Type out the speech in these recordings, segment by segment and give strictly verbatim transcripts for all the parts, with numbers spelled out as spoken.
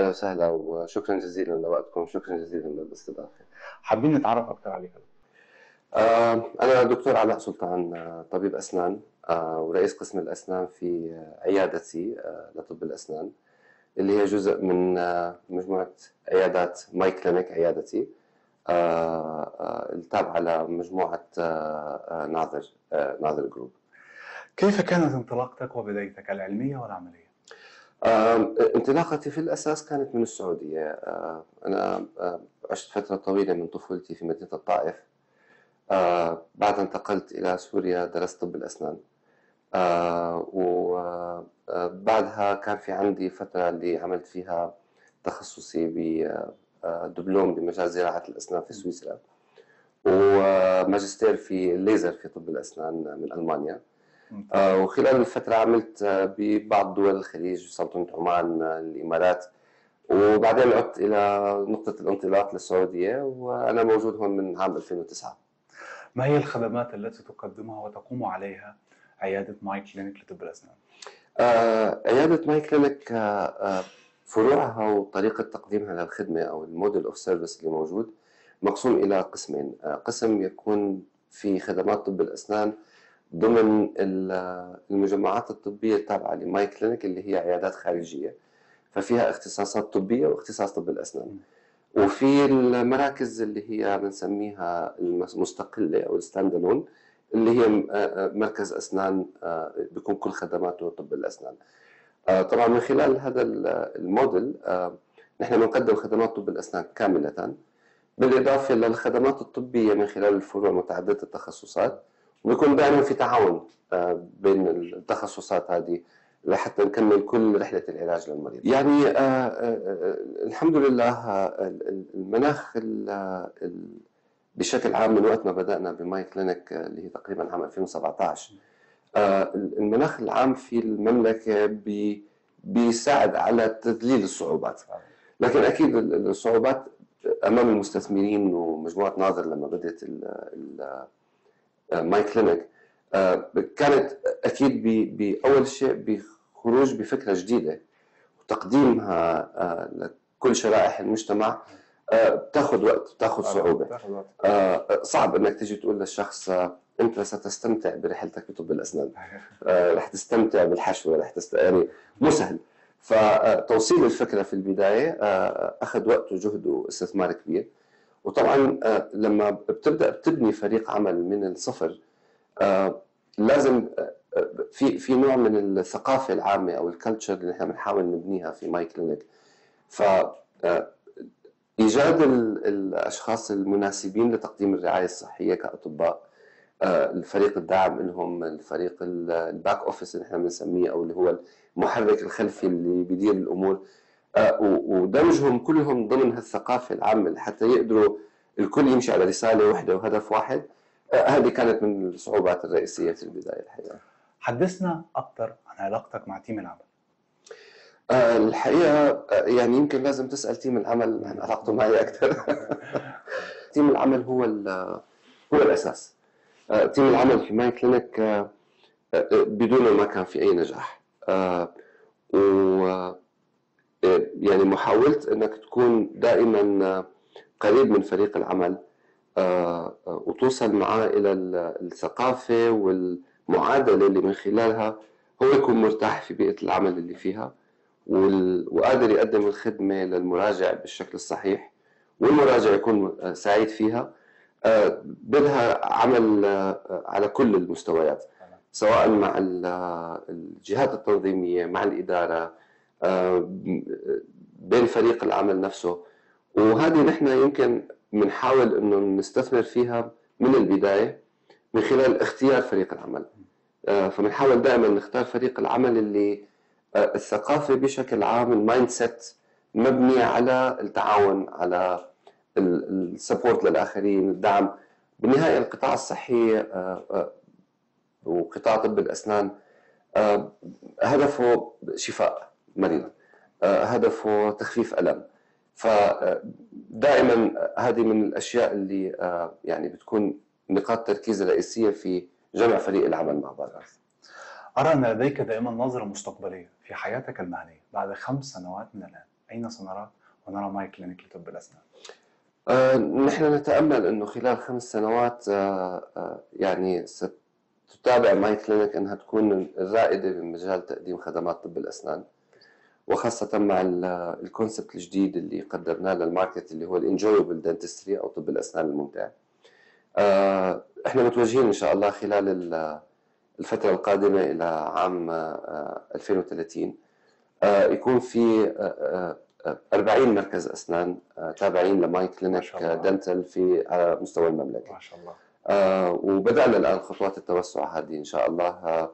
اهلا وسهلا وشكرا جزيلا لوقتكم، شكرا جزيلا للاستضافه. حابين نتعرف اكثر عليك. انا دكتور علاء سلطان، طبيب اسنان ورئيس قسم الاسنان في عيادتي لطب الاسنان اللي هي جزء من مجموعه عيادات ماي كلينيك، عيادتي التابعه لمجموعه ناظر ناظر جروب. كيف كانت انطلاقتك وبدايتك العلميه والعمليه؟ انطلاقتي في الأساس كانت من السعودية. أنا عشت فترة طويلة من طفولتي في مدينة الطائف، بعدها انتقلت إلى سوريا، درست طب الأسنان، وبعدها كان في عندي فترة اللي عملت فيها تخصصي بدبلوم بمجال زراعة الأسنان في سويسرا، وماجستير في الليزر في طب الأسنان من ألمانيا. وخلال الفترة عملت ببعض دول الخليج، سلطنة عمان، الإمارات، وبعدين عدت إلى نقطة الانطلاق للسعودية، وأنا موجود هون من عام ألفين وتسعة. ما هي الخدمات التي تقدمها وتقوم عليها عيادة ماي كلينيك لطب الأسنان؟ آه، عيادة ماي كلينيك آه، فروعها وطريقة تقديمها للخدمة أو الموديل أوف سيرفيس اللي موجود مقسوم إلى قسمين. آه، قسم يكون في خدمات طب الأسنان ضمن المجمعات الطبية التابعة لماي كلينيك اللي هي عيادات خارجية، ففيها اختصاصات طبية واختصاص طب الأسنان، وفي المراكز اللي هي بنسميها المستقلة أو الستاندالون اللي هي مركز أسنان بيكون كل خدماته طب الأسنان. طبعا من خلال هذا الموديل نحن بنقدم خدمات طب الأسنان كاملة، بالإضافة للخدمات الطبية من خلال الفروع متعددة التخصصات، ويكون دائما في تعاون بين التخصصات هذه لحتى نكمل كل رحلة العلاج للمريض. يعني آآ آآ الحمد لله المناخ ال ال بشكل عام من وقت ما بدأنا بماي كلينيك اللي هي تقريبا عام ألفين وسبعة عشر، المناخ العام في المملكة بي بيساعد على تذليل الصعوبات، لكن أكيد الصعوبات أمام المستثمرين. ومجموعة ناظر لما بدأت ال ال ماي كلينيك كانت أكيد بأول شيء بخروج بفكرة جديدة وتقديمها لكل شرائح المجتمع، بتاخذ وقت، بتاخذ صعوبة. صعب أنك تجي تقول للشخص أنت ستستمتع برحلتك بطب الأسنان، رح تستمتع بالحشوة، رح تست... يعني مو سهل. فتوصيل الفكرة في البداية أخذ وقت وجهد واستثمار كبير، وطبعا لما بتبدا بتبني فريق عمل من الصفر لازم في في نوع من الثقافه العامه او الكلتشر اللي احنا بنحاول نبنيها في ماي كلينيك. ف ايجاد الاشخاص المناسبين لتقديم الرعايه الصحيه كاطباء، الفريق الداعم لهم، الفريق الباك اوفيس اللي احنا بنسميه او اللي هو المحرك الخلفي اللي بيدير الامور، ودمجهم كلهم ضمن هالثقافة العامة حتى يقدروا الكل يمشي على رسالة واحدة وهدف واحد. هذه كانت من الصعوبات الرئيسية في البداية الحقيقة. حدثنا أكثر عن علاقتك مع تيم العمل. الحقيقة يعني يمكن لازم تسأل تيم العمل عن علاقته معي أكثر. تيم العمل هو هو الأساس. تيم العمل في ماي كلينيك بدونه ما كان في أي نجاح. و يعني محاولة أنك تكون دائما قريب من فريق العمل وتوصل معاه إلى الثقافة والمعادلة اللي من خلالها هو يكون مرتاح في بيئة العمل اللي فيها، وقادر يقدم الخدمة للمراجع بالشكل الصحيح، والمراجع يكون سعيد فيها. بدها عمل على كل المستويات، سواء مع الجهات التنظيمية، مع الإدارة، بين فريق العمل نفسه. وهذه نحن يمكن بنحاول انه نستثمر فيها من البدايه من خلال اختيار فريق العمل. فبنحاول دائما نختار فريق العمل اللي الثقافه بشكل عام، المايند سيت مبنيه على التعاون، على السبورت للاخرين، الدعم. بالنهايه القطاع الصحي وقطاع طب الاسنان هدفه شفاء مريض، هدفه تخفيف ألم. فدائما هذه من الأشياء اللي يعني بتكون نقاط تركيز رئيسية في جمع فريق العمل مع بعض. أرى أن لديك دائما نظرة مستقبلية في حياتك المهنية بعد خمس سنوات من الآن، أين سنرى ونرى ماي كلينيك لطب الأسنان؟ آه، نحن نتأمل أنه خلال خمس سنوات آه، آه، يعني ستتابع ماي كلينيك أنها تكون الرائدة بمجال تقديم خدمات طب الأسنان، وخاصة مع الكونسبت الجديد اللي قدمناه للماركت اللي هو الانجويبل دنتستري أو طب الأسنان الممتع. آه، احنا متوجهين إن شاء الله خلال الفترة القادمة إلى عام آه، ألفين وثلاثين آه، يكون في آه، أربعين مركز أسنان تابعين لماي كلينيك دنتل في مستوى المملكة. ما شاء الله. وبدأنا الآن خطوات التوسع هذه إن شاء الله،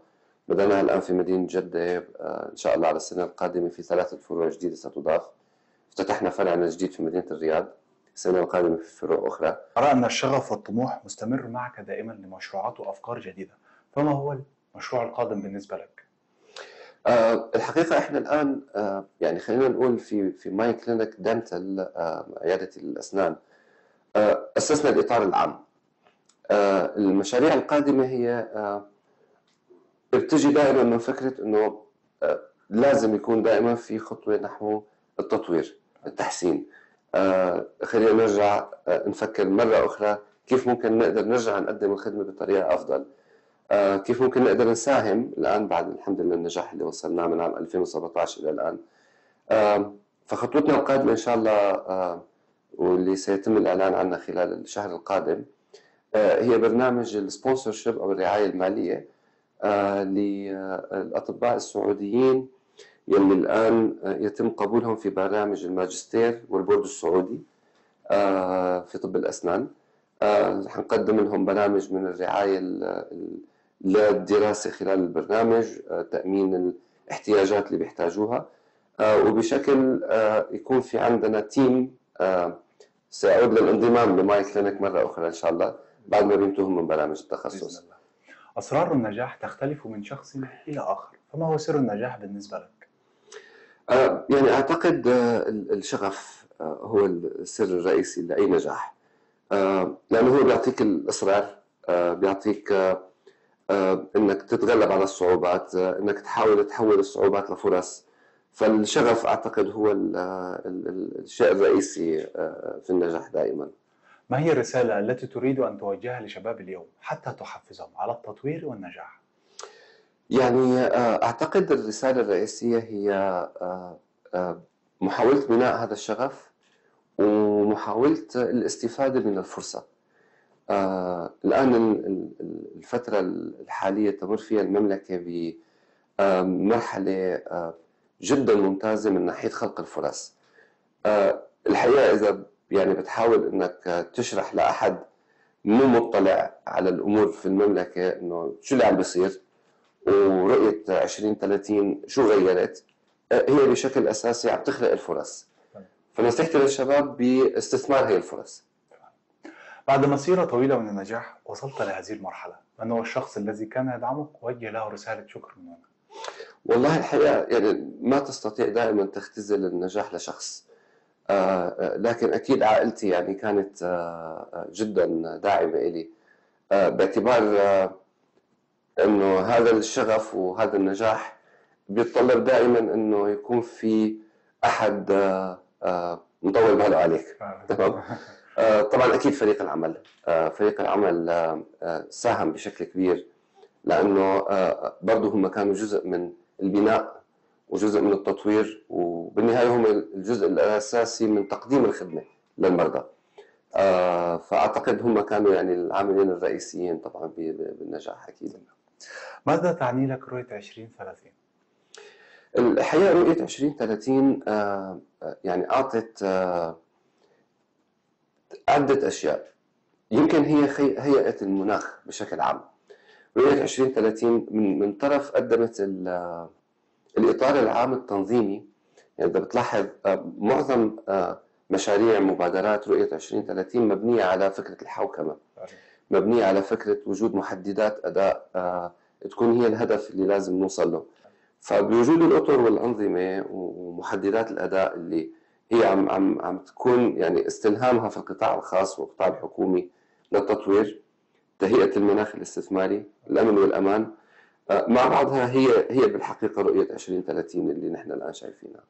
بدأناها الآن في مدينة جده، إن شاء الله على السنة القادمة في ثلاثة فروع جديدة ستضاف. افتتحنا فرعنا الجديد في مدينة الرياض، السنة القادمة في فروع أخرى. أرى أن الشغف والطموح مستمر معك دائما لمشروعات وأفكار جديدة، فما هو المشروع القادم بالنسبة لك؟ أه الحقيقة احنا الآن أه يعني خلينا نقول في في ماي كلينيك دنتل أه عيادة الأسنان أه أسسنا الإطار العام. أه المشاريع القادمة هي أه بتجي دائما من فكرة إنه أه لازم يكون دائما في خطوة نحو التطوير التحسين. أه خلينا نرجع أه نفكر مرة أخرى كيف ممكن نقدر نرجع نقدم الخدمة بطريقة أفضل. آه كيف ممكن نقدر نساهم الآن بعد الحمد لله النجاح اللي وصلناه من عام ألفين وسبعطعش إلى الآن. آه فخطوتنا القادمة إن شاء الله آه واللي سيتم الإعلان عنها خلال الشهر القادم آه هي برنامج السبونسرشيب أو الرعاية المالية آه للأطباء السعوديين يلي الآن آه يتم قبولهم في برامج الماجستير والبورد السعودي آه في طب الأسنان. آه حنقدم لهم برامج من الرعاية للدراسة خلال البرنامج، تأمين الاحتياجات اللي بيحتاجوها، وبشكل يكون في عندنا تيم سيعود للانضمام لماي كلينيك مرة أخرى إن شاء الله بعد ما بينتهوا من برامج التخصص. أسرار النجاح تختلف من شخص إلى آخر، فما هو سر النجاح بالنسبة لك؟ يعني أعتقد الشغف هو السر الرئيسي لأي نجاح، لأنه هو بيعطيك الإصرار، بيعطيك انك تتغلب على الصعوبات، انك تحاول تحول الصعوبات لفرص. فالشغف اعتقد هو الشيء الرئيسي في النجاح دائما. ما هي الرسالة التي تريد ان توجهها لشباب اليوم حتى تحفزهم على التطوير والنجاح؟ يعني اعتقد الرسالة الرئيسية هي محاولة بناء هذا الشغف ومحاولة الاستفادة من الفرصة. آه، الآن الفترة الحالية تمر فيها المملكة بمرحلة آه، جدا ممتازة من ناحية خلق الفرص. آه، الحقيقة إذا يعني بتحاول إنك تشرح لأحد مو مطلع على الأمور في المملكة إنه شو اللي عم بيصير ورؤية عشرين ثلاثين شو غيرت، آه، هي بشكل أساسي عم تخلق الفرص. فنصيحتي للشباب باستثمار هي الفرص. بعد مسيرة طويلة من النجاح وصلت لهذه المرحلة، من هو الشخص الذي كان يدعمك ووجه له رسالة شكر مننا؟ والله الحقيقة يعني ما تستطيع دائما تختزل النجاح لشخص، آه لكن أكيد عائلتي يعني كانت آه جدا داعمة إلي، آه باعتبار آه أنه هذا الشغف وهذا النجاح بيتطلب دائما أنه يكون في أحد آه آه مطول باله عليك. تمام. طبعا اكيد فريق العمل، فريق العمل ساهم بشكل كبير لانه برضه هم كانوا جزء من البناء وجزء من التطوير، وبالنهايه هم الجزء الاساسي من تقديم الخدمه للمرضى. فاعتقد هم كانوا يعني العاملين الرئيسيين طبعا بالنجاح اكيد. ماذا تعني لك رؤيه عشرين ثلاثين؟ الحقيقه رؤيه عشرين ثلاثين يعني اعطت عدة أشياء، يمكن هي هيئة المناخ بشكل عام. رؤية عشرين ثلاثين من من طرف قدمت الإطار العام التنظيمي، يعني إذا بتلاحظ معظم مشاريع مبادرات رؤية عشرين ثلاثين مبنية على فكرة الحوكمة، مبنية على فكرة وجود محددات أداء تكون هي الهدف اللي لازم نوصل له. فبوجود الأطر والأنظمة ومحددات الأداء اللي هي عم عم عم تكون يعني استلهامها في القطاع الخاص والقطاع الحكومي للتطوير، تهيئة المناخ الاستثماري، الأمن والأمان، مع بعضها هي هي بالحقيقة رؤية عشرين ثلاثين اللي نحن الآن شايفينها.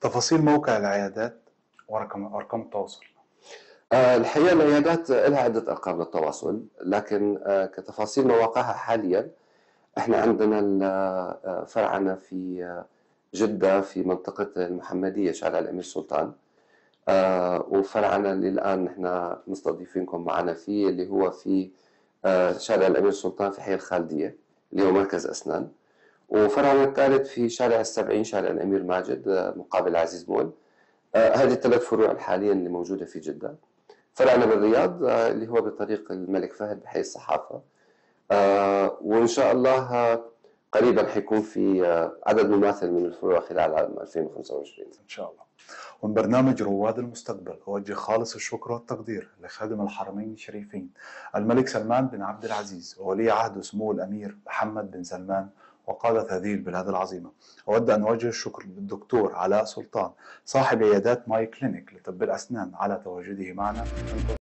تفاصيل موقع العيادات ورقم ارقام التواصل. الحقيقه العيادات لها عده ارقام للتواصل، لكن كتفاصيل مواقعها حاليا احنا عندنا فرعنا في جده في منطقه المحمديه شارع الامير سلطان، وفرعنا اللي الان نحن مستضيفينكم معنا فيه اللي هو في شارع الامير سلطان في حي الخالديه اللي هو مركز اسنان، وفرعنا الثالث في شارع السبعين شارع الامير ماجد مقابل عزيز مول. هذه الثلاث فروع حاليا اللي موجوده في جده. فرعنا بالرياض اللي هو بطريق الملك فهد بحي الصحافه، وان شاء الله قريبا حيكون في عدد مماثل من الفروع خلال عام ألفين وخمسة وعشرين ان شاء الله. ومن برنامج رواد المستقبل اوجه خالص الشكر والتقدير لخادم الحرمين الشريفين الملك سلمان بن عبد العزيز وولي عهده سمو الامير محمد بن سلمان وقادة هذه البلاد العظيمة. أود أن أوجه الشكر للدكتور علاء سلطان صاحب عيادات ماي كلينيك لطب الأسنان على تواجده معنا.